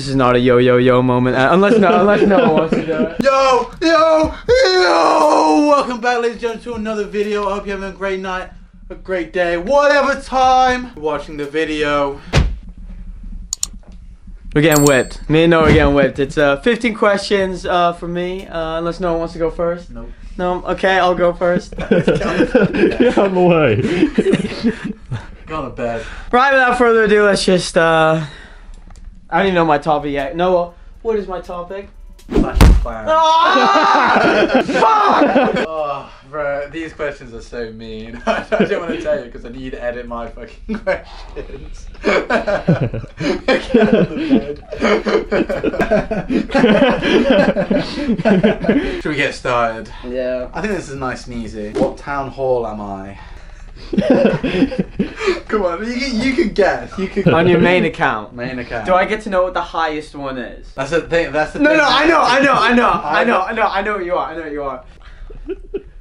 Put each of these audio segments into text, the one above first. This is not a yo-yo-yo moment, unless no one wants to do it. Yo! Welcome back, ladies and gentlemen, to another video. I hope you're having a great night, a great day, whatever time you're watching the video. We're getting whipped. Me and Noah are getting whipped. It's 15 questions from me, unless no one wants to go first. Nope. No, okay, I'll go first. Get out of the way. Go to bed. Right, without further ado, let's just, I don't even know my topic yet. Noah, what is my topic? Clash of Clans. Ah! Fuck! Oh, bro, these questions are so mean. I don't want to tell you because I need to edit my fucking questions. Should we get started? Yeah. I think this is nice and easy. What town hall am I? Come on, you could guess. You could on your main account. Main account. Do I get to know what the highest one is? That's the thing. That's the thing. No, I know what you are. I know what you are.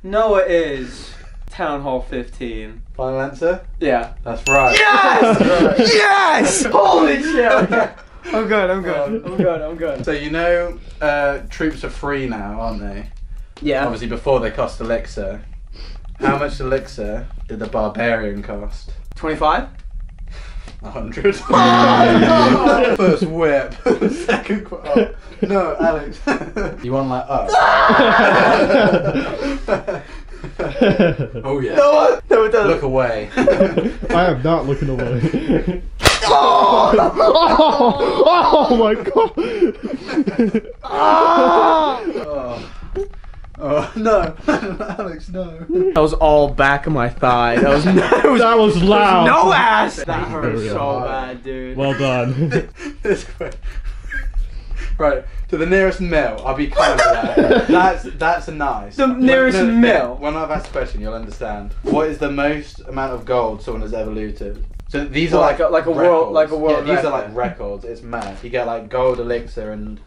Noah is Town Hall 15. Final answer? Yeah. That's right. Yes! That's right. Yes! Holy shit! Okay. I'm good. I'm good. I'm good. I'm good. So you know, troops are free now, aren't they? Yeah. Obviously, before they cost elixir. How much elixir did the Barbarian cost? 25? 100. Oh, no! First whip. Second quote. Oh. No, Alex. You won like up. Oh yeah. No, it doesn't. Look away. I am not looking away. Oh my god. Oh. Oh no, Alex, no. That was all back of my thigh. That was, that was loud. There was no ass. That hurt so bad, dude. Well done. This quick. Right, to the nearest mill. I'll be kind of that. That's nice. The nearest mill. When I've asked a question, you'll understand. What is the most amount of gold someone has ever looted? So these are like a world. Yeah, these are like records. It's mad. You get like gold elixir and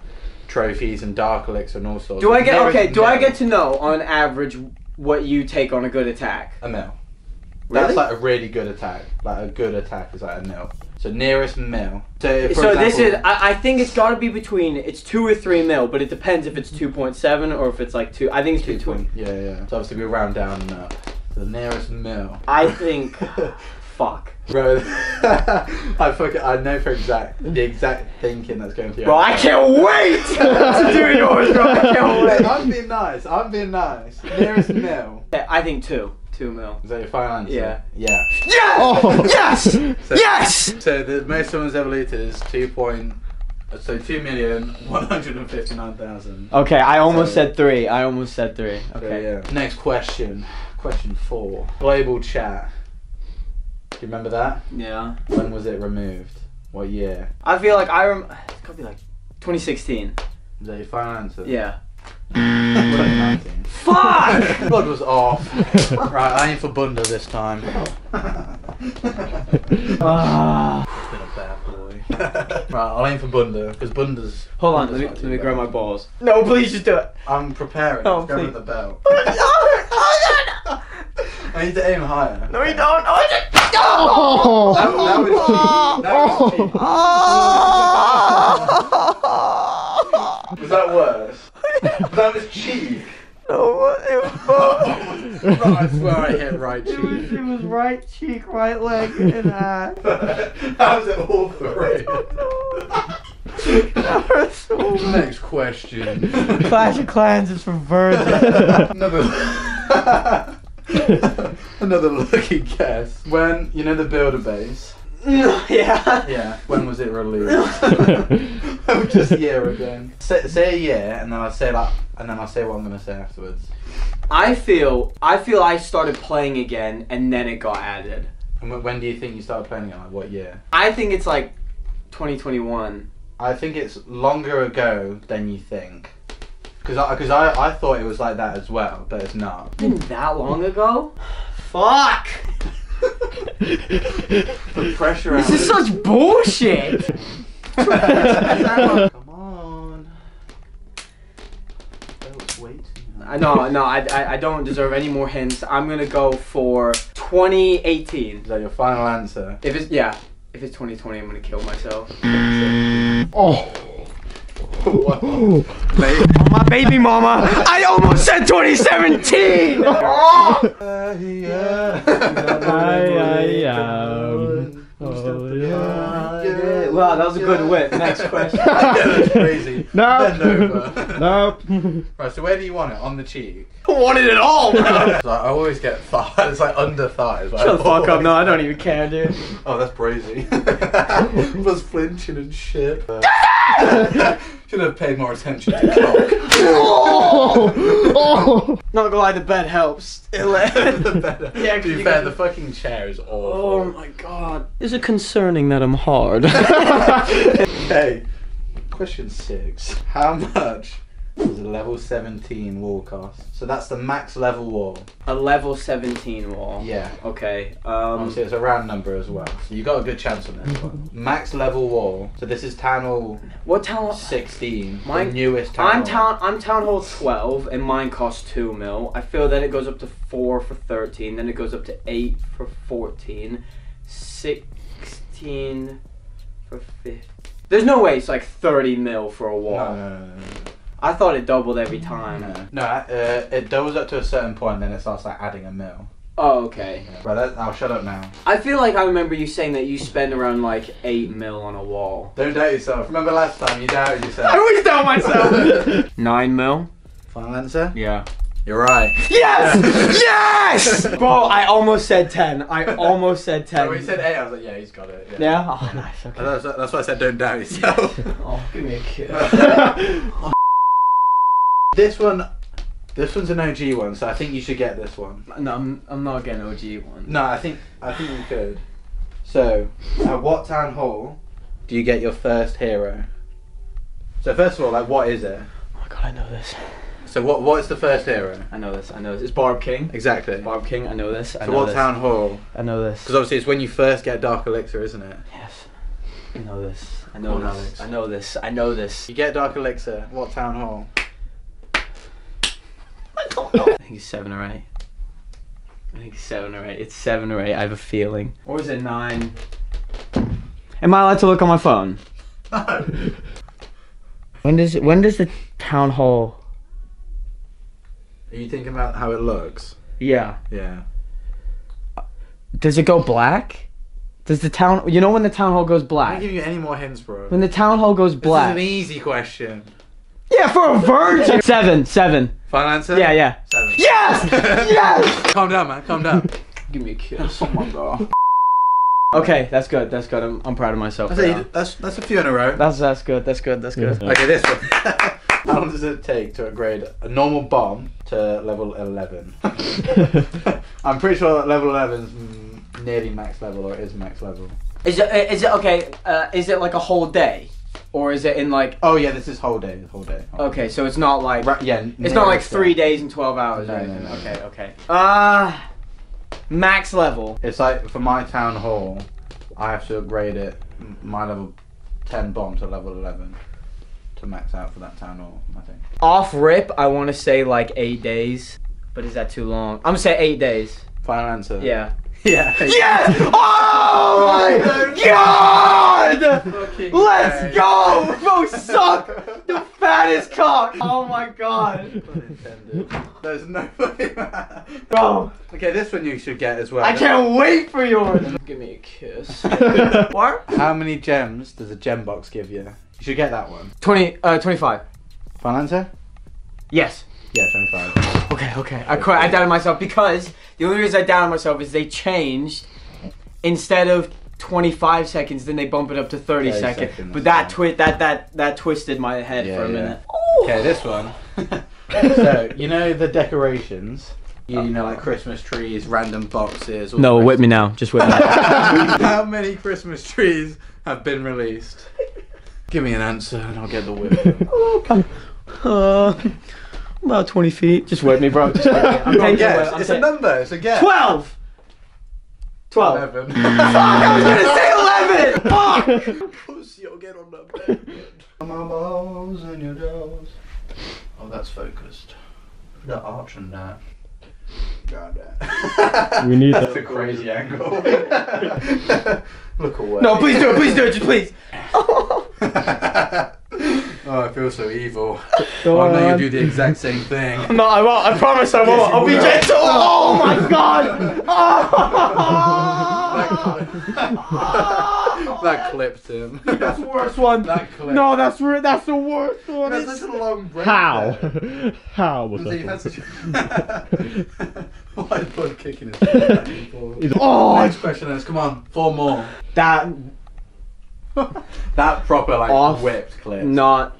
trophies and dark elixir and all sorts. Do I get to know on average what you take on a good attack? A mil. Really? That's like a really good attack. Like a good attack is like a mil. So nearest mil. So, for example, this is. I think it's got to be between it's 2 or 3 mil, but it depends if it's 2.7 or if it's like 2. I think it's 2.2. Yeah, yeah. So obviously we round down and up. The nearest mil. I think. Fuck. Bro, I know the exact thinking that's going through. Bro, I can't wait to do yours, bro. I can't wait. I'm being nice. I'm being nice. Nearest mil. Yeah, I think 2. 2 mil. Is that your final answer? Yeah. Yeah. Yes! Oh. Yes! So, yes! So the most someone's ever looted is 2,159,000. Okay, I almost said 3. I almost said 3. Okay. So, yeah. Next question. Question 4. Global chat. Do you remember that? Yeah. When was it removed? What year? I feel like it's gotta be like 2016. Is that your final answer? Yeah. 2019. Fuck! Blood was off. Right, I ain't for Bunda this time. Been a bad boy. Right, I'll aim for Bunda, because Bunda's... Hold on, let me grab my balls. No, please just do it. I'm preparing. Oh, please. It's going with the belt. I need to aim higher. No, you don't. Oh, that was cheap. Was that worse? That was cheap. No, what? It was. Oh, I swear I hit right cheek. It was right cheek, right leg, and ass. That was it all for it. That was so bad. Next question. Clash of Clans is from Virgin. Another lucky guess. When, you know the Builder base? Yeah. Yeah. When was it released? Just a year again. Say a year, and then I'll say that, and then I'll say what I'm gonna say afterwards. I feel I started playing again, and then it got added. And when do you think you started playing it? Like what year? I think it's like 2021. I think it's longer ago than you think. Because I thought it was like that as well, but it's not. It's been that long ago? Fuck! The pressure out. This is such bullshit! Come on. Don't wait. No, I don't deserve any more hints. I'm gonna go for 2018. Is that your final answer? If it's, yeah. If it's 2020, I'm gonna kill myself. Oh. Wow. My baby mama. I almost said 2017. Wow, that was a good whip. Next question. That's crazy. No. Nope. Right, so where do you want it? On the cheek? I want it at all, bro. Like, I always get thigh. It's like under thighs. Shut the fuck up. No, I don't even care, dude. Oh, that's brazy. Was flinching and shit. Should have paid more attention to cock. Oh! Not gonna lie, the bed helps. Yeah, to be fair, the fucking chair is awful. Oh my god. Is it concerning that I'm hard? Okay, question 6. How much does a level 17 wall cost? So that's the max level wall. A level 17 wall? Yeah. Okay. Obviously it's a round number as well, so you got a good chance on this one. Max level wall. So this is Town Hall... What Town Hall? 16. My newest Town Hall. I'm Town Hall 12 and mine costs 2 mil. I feel then it goes up to 4 for 13, then it goes up to 8 for 14, 16 for 15. There's no way it's like 30 mil for a wall. No. I thought it doubled every time. No, it doubles up to a certain point, then it starts like adding a mil. Oh, okay. Yeah. Right, I'll shut up now. I feel like I remember you saying that you spend around like 8 mil on a wall. Don't doubt yourself. Remember last time you doubted yourself. I always doubt myself. 9 mil. Final answer? Yeah. You're right. Yes! Yes! Bro, I almost said 10. I almost said 10. When you said 8, I was like, yeah, he's got it. Yeah? Oh, nice. Okay. That's why I said don't doubt yourself. Oh, give me a kiss. This one's an OG one, so I think you should get this one. No, I'm not getting OG one. No, I think you could. So, at what Town Hall do you get your first hero? So first of all, like, what is it? Oh my god, I know this. So what's the first hero? I know this. It's Barb King. Exactly. It's Barb King, I know this. So what Town Hall? I know this. Because obviously it's when you first get Dark Elixir, isn't it? Yes. I know this. I know this. You get Dark Elixir, what Town Hall? I think it's 7 or 8. It's 7 or 8. I have a feeling. Or is it 9? Am I allowed to look on my phone? No. When does the Town Hall? Are you thinking about how it looks? Yeah. Yeah. Does it go black? Does the town? You know when the Town Hall goes black? I'm not giving you any more hints, bro. When the Town Hall goes black. This is an easy question. Yeah, for a virgin! 7. Final answer? Yeah. 7. Yes! Yes! Calm down, man, calm down. Give me a kiss. Oh my god. Okay, that's good. I'm proud of myself. That's a few in a row. That's good. Yeah. Okay, this one. How long does it take to upgrade a normal bomb to level 11? I'm pretty sure that level 11 is nearly max level, or it is max level. Is it like a whole day? Or is it in like... Oh yeah, this is whole day. Okay, so it's not like... it's not like 3 days and 12 hours. No. Okay. Max level. It's like, for my Town Hall, I have to upgrade it, my level 10 bomb to level 11 to max out for that Town Hall, I think. Off rip, I want to say like 8 days, but is that too long? I'm going to say 8 days. Final answer. Yeah. Yes! Oh my god! Let's go! Bro, suck the fattest cock! Oh my god. There's no fucking... Bro. Okay, this one you should get as well. I can't wait for yours! Give me a kiss. What? How many gems does a gem box give you? You should get that one. 25. Final answer? Yes. Yeah, 25. Okay. I doubted myself because the only reason I doubted myself is they changed. Instead of 25 seconds, then they bump it up to 30 seconds. But that twisted my head for a minute. Yeah. Okay, this one. So, you know the decorations? You know, like Christmas trees, random boxes. No, whip me now. Just whip me now. How many Christmas trees have been released? Give me an answer and I'll get the whip. About 20 feet. Just wait me, bro. Just wait me. It's a number. It's a guess. 12. 11. Fuck! I was gonna say 11. Fuck! Pussy, I'll get on that bed. My balls and your toes. Oh, that's focused. The arch and that. God. We need that. That's a crazy angle. Look away. No, please do it, please do it, just please. Oh, I feel so evil. Go on. I know you do the exact same thing. No, I won't. I promise I won't. Yes, I'll be gentle. Oh my God. Oh. That clipped him. Dude, that's the worst one. That clipped. No, that's the worst one. That's such a long break. How? There. How was that? Why blood kicking his? Oh, next question is, come on, 4 more. That proper like off, whipped clip. Not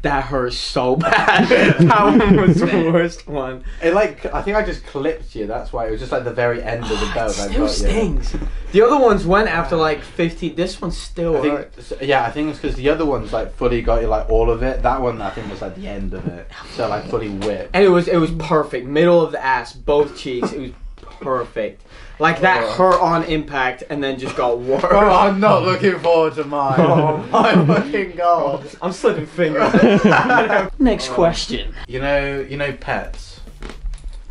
that hurts so bad. That one was the worst one. It like I think I just clipped you. That's why it was just like the very end of the belt. It still stings. You. The other ones went after like 50. This one still hurts. Yeah, I think it's because the other ones like fully got you like all of it. That one I think was like the end of it. So like fully whipped. And it was perfect. Middle of the ass, both cheeks. It was perfect. Like that hurt on impact and then just got worse. Oh, I'm not looking forward to mine. Oh my fucking God. I'm slipping fingers. Next question. You know pets?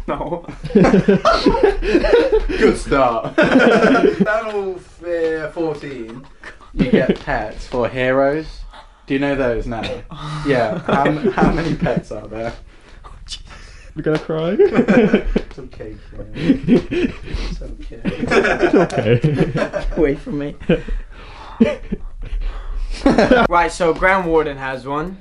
No. Good start. Battle 14. You get pets for heroes. Do you know those now? Yeah. How many pets are there? We're gonna cry. It's okay, Karen. It's okay. It's okay. Get away from me. Right, so Grand Warden has one.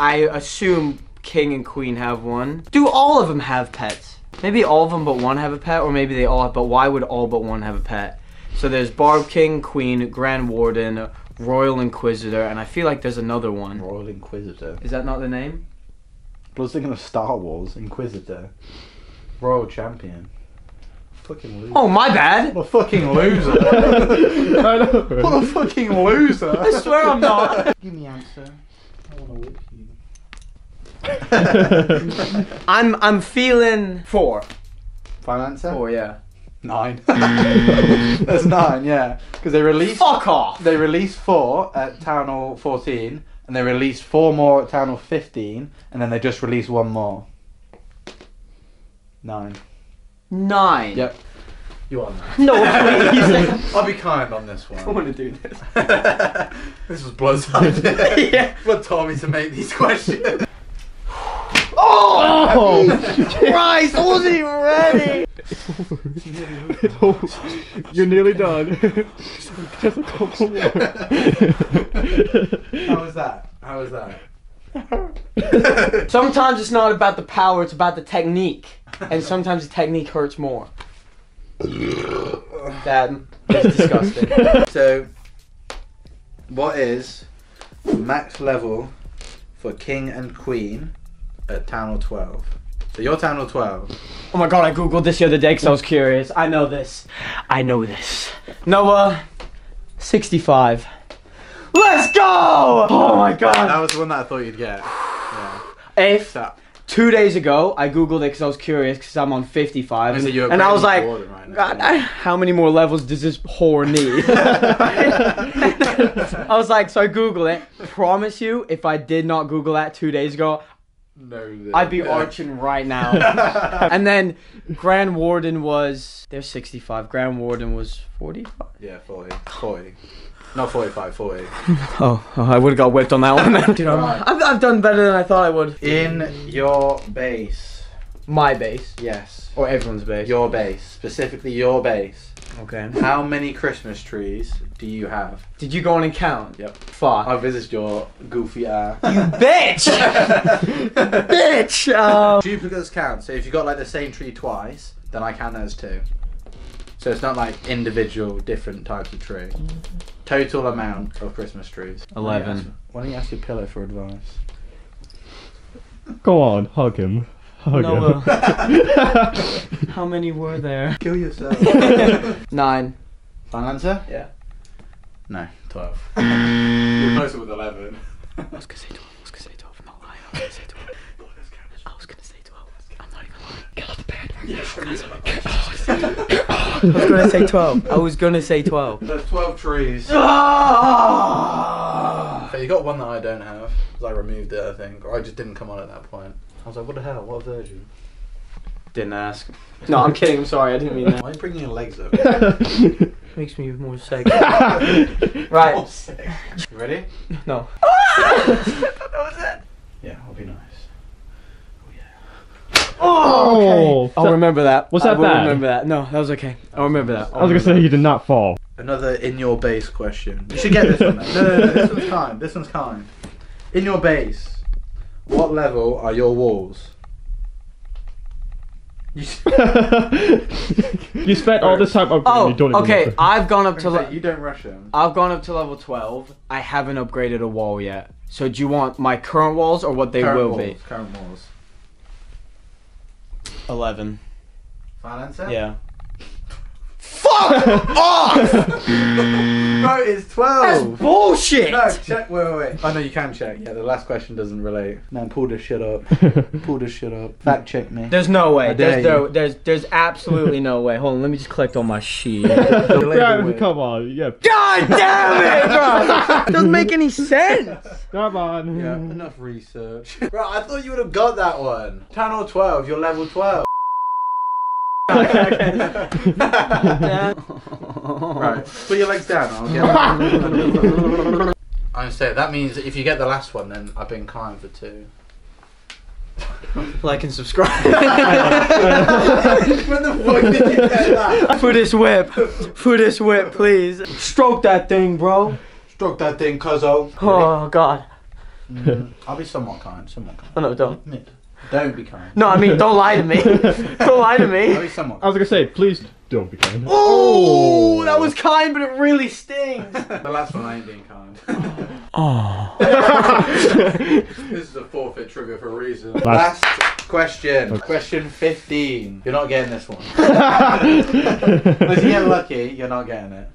I assume King and Queen have one. Do all of them have pets? Maybe all of them but one have a pet, or maybe they all have, but why would all but one have a pet? So there's Barb King, Queen, Grand Warden, Royal Inquisitor, and I feel like there's another one. Royal Inquisitor. Is that not the name? I was thinking of Star Wars, Inquisitor, Royal Champion. Fucking loser. Oh, my bad! What a fucking loser! I know. What a fucking loser! I swear I'm not! Give me the answer. I wanna whip you. I'm feeling 4. Final answer? 4, yeah. 9. That's 9, yeah. Because they released... Fuck off! They released 4 at Town Hall 14. And they released 4 more at Town Hall 15, and then they just released 1 more. 9. 9? Yep. You are 9. No, please. I'll be kind on this one. I want to do this. This was Blood's idea. Yeah. Blood told me to make these questions. Oh! Christ, I wasn't even ready! It's over. You're nearly done. Just a couple more. How was that? How was that? Sometimes it's not about the power, it's about the technique. And sometimes the technique hurts more. That is disgusting. So, what is max level for King and Queen at Town Hall 12? So you're Town Hall 12. Oh my God, I googled this the other day because I was curious. I know this. I know this. Noah, 65. Let's go! Oh my God. That was the one that I thought you'd get. Yeah. If that. 2 days ago, I googled it because I was curious because I'm on 55. And I was like, right now, God, how many more levels does this whore need? I was like, so I googled it. Promise you, if I did not google that 2 days ago, I'd be arching right now. And then Grand Warden was... They're 65. Grand Warden was 45? Yeah, 40. 40. Not 45, 40. Oh, I would have got whipped on that one. Dude, I've done better than I thought I would. In your base. My base? Yes. Or everyone's base? Your base. Specifically your base. Okay. How many Christmas trees do you have? Did you go on and count? Yep. Fuck. I visited your goofy ass. You bitch! Bitch! Duplicates count. So if you got like the same tree twice, then I count those too. So it's not like individual different types of tree. Total amount of Christmas trees. 11. Why don't you ask your pillow for advice? Go on, hug him. No, how many were there? Kill yourself. 9. Final answer? Yeah. No, 12. You're closer with 11. I was gonna say 12. I was gonna say 12. I'm not lying. I was gonna say 12. I was gonna say 12. I'm not even lying. Get off the bed. I was gonna say 12. I was gonna say 12. There's 12 trees. So you got one that I don't have, because I removed it, I think, or I just didn't come on at that point. I was like, what the hell, what a virgin. Didn't ask. No, I'm kidding. I'm sorry. I didn't mean that. Why are you bringing your legs up? Makes me more sick. Right. More sick. You ready? No. I thought that was it. Yeah, I'll be nice. Oh, yeah. Oh, okay. I'll remember that. Was that bad? I remember that. No, that was okay. I'll remember that. I was going to say you did not fall. Another in your base question. You should get this one. No, this one's kind. This one's kind. In your base, what level are your walls? You spent all this time upgrading. Oh, you don't okay. I've gone up to. You don't rush him. I've gone up to level 12. I haven't upgraded a wall yet. So do you want my current walls or what they will be? Current walls. 11. Final answer? Yeah. Fuck off! No, it's 12. That's bullshit. No, check. Wait. Oh no, you can check. Yeah, the last question doesn't relate. Man, pull this shit up. Pull this shit up. Fact check me. There's no way. There's absolutely no way. Hold on, let me just collect all my shit. Come on. Yeah. God damn it, bro! It doesn't make any sense. Come on. Yeah. Enough research. Bro, I thought you would have got that one. Town Hall 12. You're level 12. Okay. Right, put your legs down. I'll get I'm saying that means if you get the last one, then I've been kind for 2. Like and subscribe. When the fuck did you get that? For this whip, please. Stroke that thing, bro. Stroke that thing, cuzzo. Oh God. I'll be somewhat kind. Somewhat kind. Oh no, don't. Mid. Don't be kind. No, I mean, don't lie to me. Don't lie to me. I was going to say, please don't be kind. Oh, that was kind, but it really stings. The last one, I ain't being kind. Oh. This is a forfeit trigger for a reason. Last question. Okay. Question 15. You're not getting this one. Unless you get lucky, you're not getting it.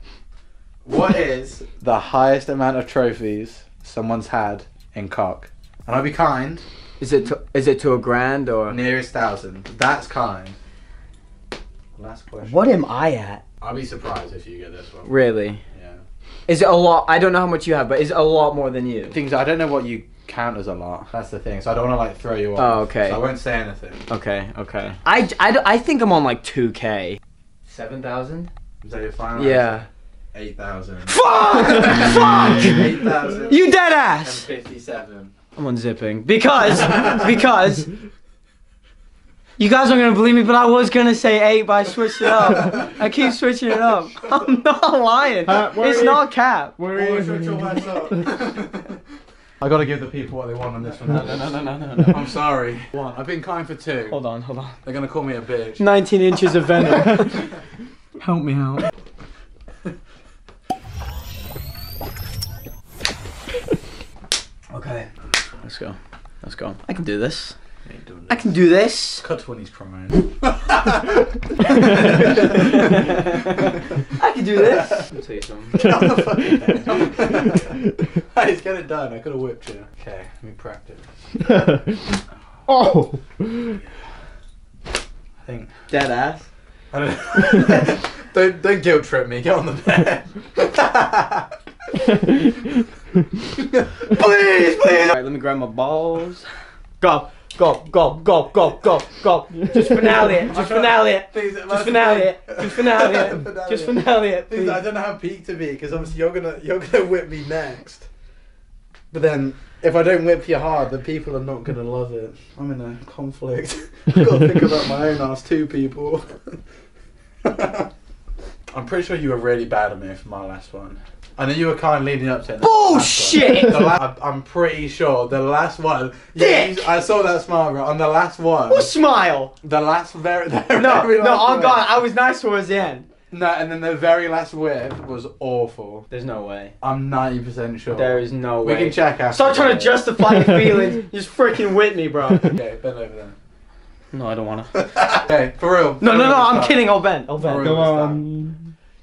What is the highest amount of trophies someone's had in cock? And I'll be kind. Is it to a grand or nearest 1,000? That's kind. Last question. What am I at? I'll be surprised if you get this one. Really? Yeah. Is it a lot? I don't know how much you have, but is it a lot more than you? Things I don't know what you count as a lot. That's the thing. So I don't want to like throw you off. Oh, okay. So I won't say anything. Okay. Okay. I think I'm on like 2K. 7,000. Is that your final? Yeah. Answer? 8,000. Fuck! Fuck! 8,000. You dead ass. 57. I'm unzipping because you guys aren't gonna believe me, but I was gonna say 8, but I switched it up. I keep switching it up. I'm not lying. It's not cap. I gotta give the people what they want on this one. No. I'm sorry. 1. I've been kind for 2. Hold on. They're gonna call me a bitch. 19 inches of venom. Help me out. Okay. Let's go. I can do this. I can do this. Cut when he's crying. I can do this. I'll tell you something. I'm the fucking head. I just got it done. I could have whipped you. Okay, let me practice. Oh! Yeah. I think. Dead ass? I don't know. Don't guilt trip me. Get on the bed. Please. Alright, let me grab my balls. Go. Just finale it. Just finale it. Please. I don't know how peak to be because obviously you're gonna whip me next. But then if I don't whip you hard, the people are not gonna love it. I'm in a conflict. I've got to think about my own ass too, people. I'm pretty sure you were really bad at me for my last one. I know you were kind of leading up to it. Bullshit! I'm pretty sure the last one. Dick! I saw that smile, bro. On the last one. What smile? The last very last God, I was nice towards the end. No, and then the very last whip was awful. There's no way. I'm 90% sure. There is no way. We can check after. Stop trying to justify your feelings. Just freaking whip me, bro. Okay, bend over then. No, I don't wanna. Okay, for real. No, I'm kidding. I'll bend. Come on.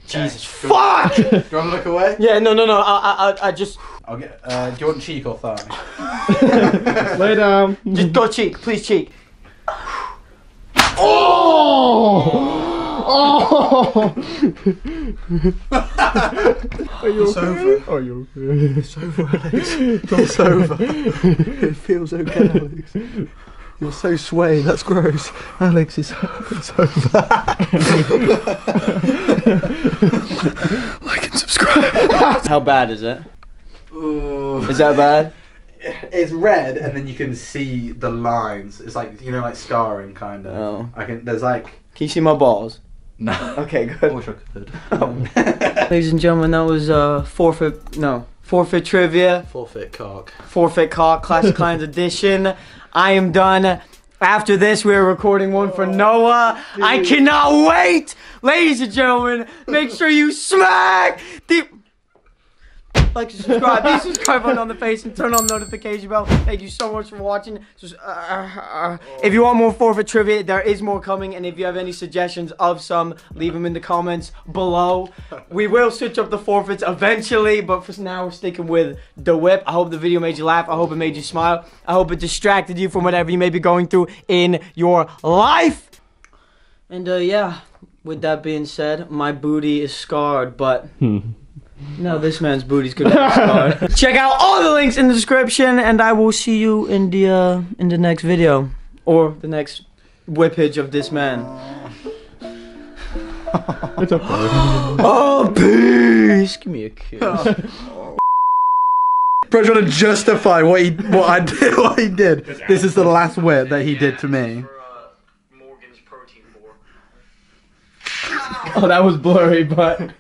Jesus fuck! Do you want to look away? Yeah, no. I just. I'll get. Do you want cheek or thigh? Lay down. Just go cheek, please cheek. Oh! Are you okay? Are you okay? It's over, Alex. It's over. It feels okay, Alex. You're so sway, that's gross. Alex is so bad. Like and subscribe. How bad is it? Ooh. Is that bad? It's red, and then you can see the lines. It's like, you know, like scarring kind of. Oh. I can. There's like. Can you see my balls? No. Okay, good. I wish I could. Oh. Ladies and gentlemen, that was Forfeit Trivia. Forfeit Cock. Forfeit Cock, Clash of Clans edition. I am done. After this, we're recording one for Noah. Dude. I cannot wait! Ladies and gentlemen, make sure you smack the... Like and subscribe, hit the subscribe button on the face and turn on the notification bell. Thank you so much for watching. If you want more Forfeit Trivia, there is more coming. And if you have any suggestions of some, leave them in the comments below. We will switch up the forfeits eventually, but for now we're sticking with the whip. I hope the video made you laugh. I hope it made you smile. I hope it distracted you from whatever you may be going through in your life. And yeah, with that being said, my booty is scarred, but... No, this man's booty's good. Check out all the links in the description, and I will see you in the next video or the next whippage of this man. It's okay. Oh, peace! Give me a kiss. Bro, trying to justify what he did. This is the last whip that he did to me. Morgan's protein bar. Oh, that was blurry, but.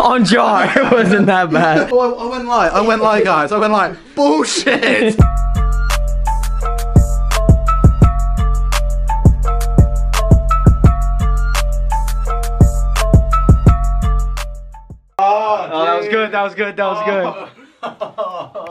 On jar, it wasn't that bad. Oh, I went light, guys. I went light. Bullshit! Oh, that was good.